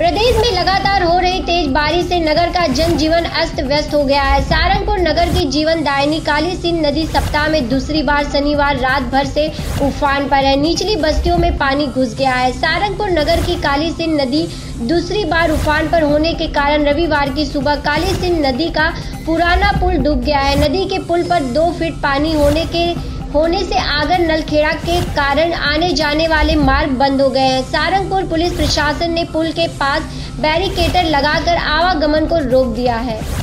प्रदेश में लगातार हो रही तेज बारिश से नगर का जनजीवन अस्त व्यस्त हो गया है। सारंगपुर नगर की जीवन दायिनी कालीसिंध नदी सप्ताह में दूसरी बार शनिवार रात भर से उफान पर है। निचली बस्तियों में पानी घुस गया है। सारंगपुर नगर की कालीसिंध नदी दूसरी बार उफान पर होने के कारण रविवार की सुबह कालीसिंध नदी का पुराना पुल डूब गया है। नदी के पुल पर 2 फीट पानी होने से आगर नलखेड़ा के कारण आने जाने वाले मार्ग बंद हो गए हैं। सारंगपुर पुलिस प्रशासन ने पुल के पास बैरिकेटर लगाकर आवागमन को रोक दिया है।